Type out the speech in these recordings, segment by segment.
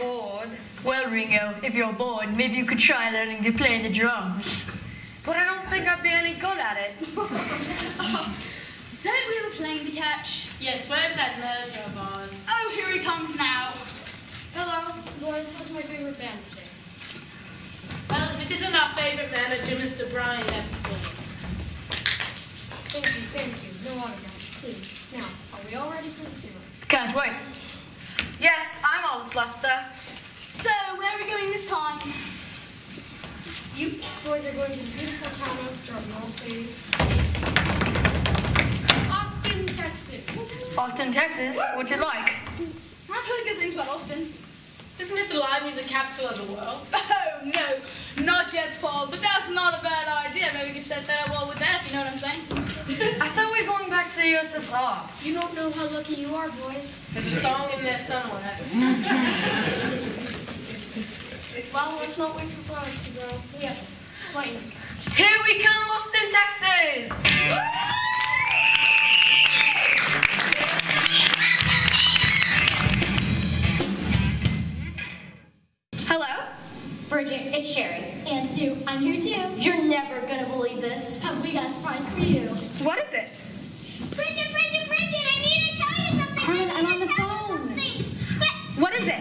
bored. Well, Ringo, if you're bored, maybe you could try learning to play the drums. But I don't think I'd be any good at it. Don't we have a plane to catch? Yes, where's that mojo, boss? Oh, here he comes now. Hello, boys, how's my favorite band today? Well, if it isn't our favorite manager, Mr. Brian Epstein. Thank you, no autographs, please. Now, are we all ready for the tour? Can't wait. Yes, I'm all afluster. So, where are we going this time? You boys are going to the beautiful town of Drumroll, please. Austin, Texas. Austin, Texas? What's it like? I've heard good things about Austin. Isn't it the live music capital of the world? Oh, no. Not yet, Paul, but that's not a bad idea. Maybe we can set that wall with that, if you know what I'm saying. I thought we were going back to the USSR. You don't know how lucky you are, boys. There's a song in there somewhere. Well, let's not wait for flowers to grow. We have a plane. Here we come, Austin, Texas! Bridget, it's Sherry. And Sue, I'm here too. You're never gonna believe this. Have we got a surprise for you? What is it? Bridget, I need to tell you something. Brian, I'm on the phone. What is it?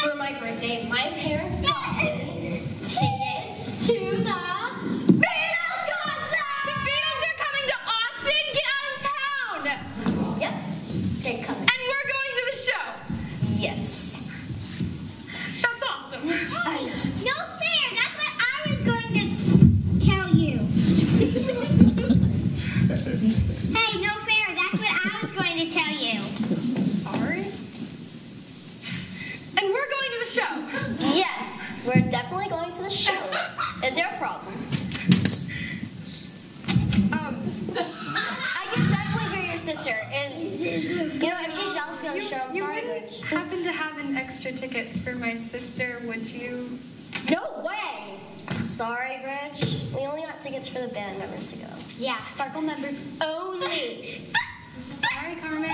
For my birthday, my parents got tickets to the Beatles concert! The Beatles are coming to Austin! Get out of town! Yep, they're coming. And we're going to the show! Yes. Hey, no fair, that's what I was going to tell you. Hey, no fair, that's what I was going to tell you. Sorry? And we're going to the show. Yes, we're definitely going to the show. Is there a problem? I can definitely hear your sister. And, you know, if she's jealous of the show, I'm sorry. Happen to have an extra ticket for my sister, would you? No way! Sorry, Rich. We only got tickets for the band members to go. Yeah, Sparkle members only. Sorry, Carmen.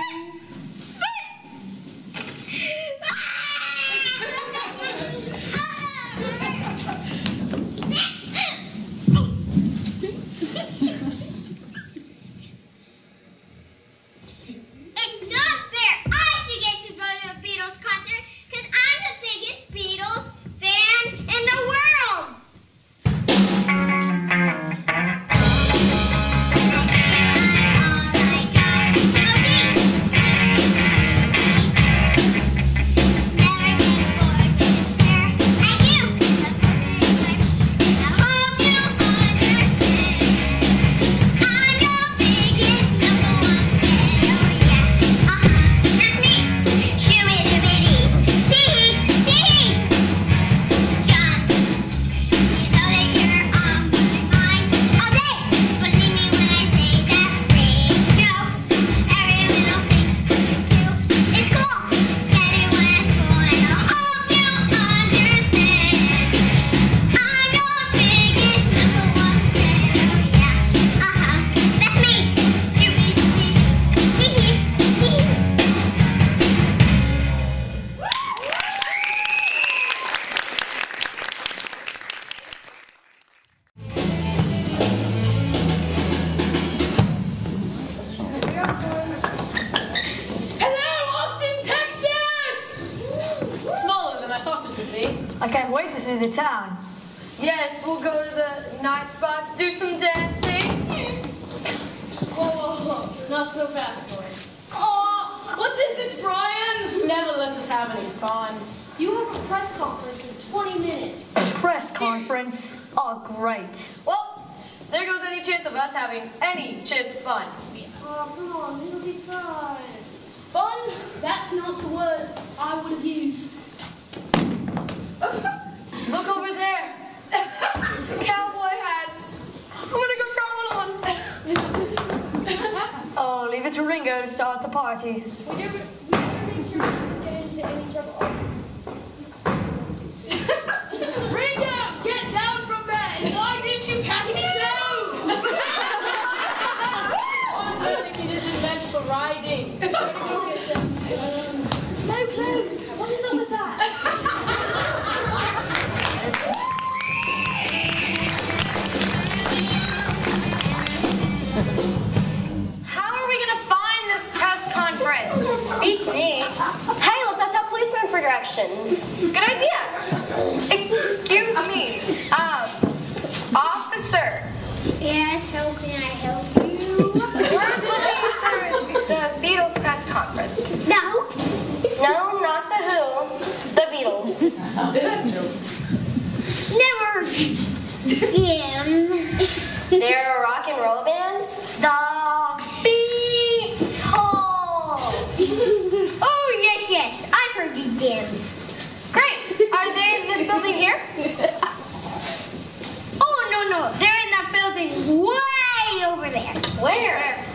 The town. Yes, we'll go to the night spots, do some dancing. Oh, not so fast, boys. Oh, what is it, Brian? You never let us have any fun. You have a press conference in 20 minutes. A press conference? Oh, great. Well, there goes any chance of us having any chance of fun. Yeah. Oh, come on, it'll be fun. Fun? That's not the word I would have used. Look over there. Cowboy hats. I'm gonna go try one on. Oh, leave it to Ringo to start the party. We better make sure we don't get into any trouble. Ringo, get down from there. Why didn't you pack any clothes? I think it isn't meant for riding. No clothes. me. Hey, let's ask out policemen for directions. Good idea. Excuse me. Officer. Yes, how can I help you? We're looking for the Beatles press conference. No. No, not the Who. The Beatles. Never. Yeah. They're rock and roll bands. The Oh, yes, yes. I've heard you, Dan. Great. Are they in this building here? Oh, no, no. They're in that building way over there. Where?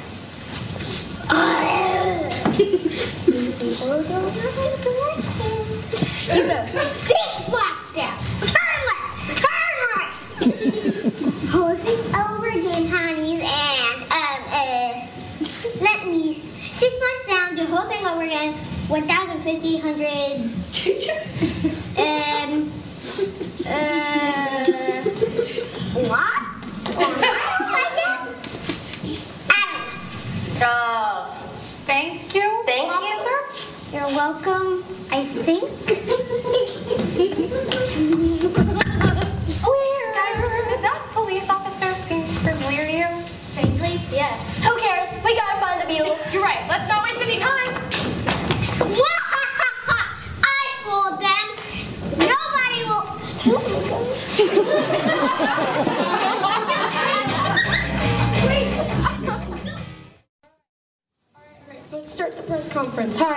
You go 6 blocks down. Turn left. Turn right. Horsing over again, honeys, and, let me... 6 months down, do the whole thing over again. 1,050, 100. Lots? Or miles, I guess? I don't know. Thank you. Thank you, sir. You're welcome, I think. Where? Guys, did that police officer seem familiar to you? Strangely? Yes. Who cares? We gotta find the Beatles. You're right. Let's not waste any time. I fooled them. Nobody will. All right, let's start the press conference. Hi.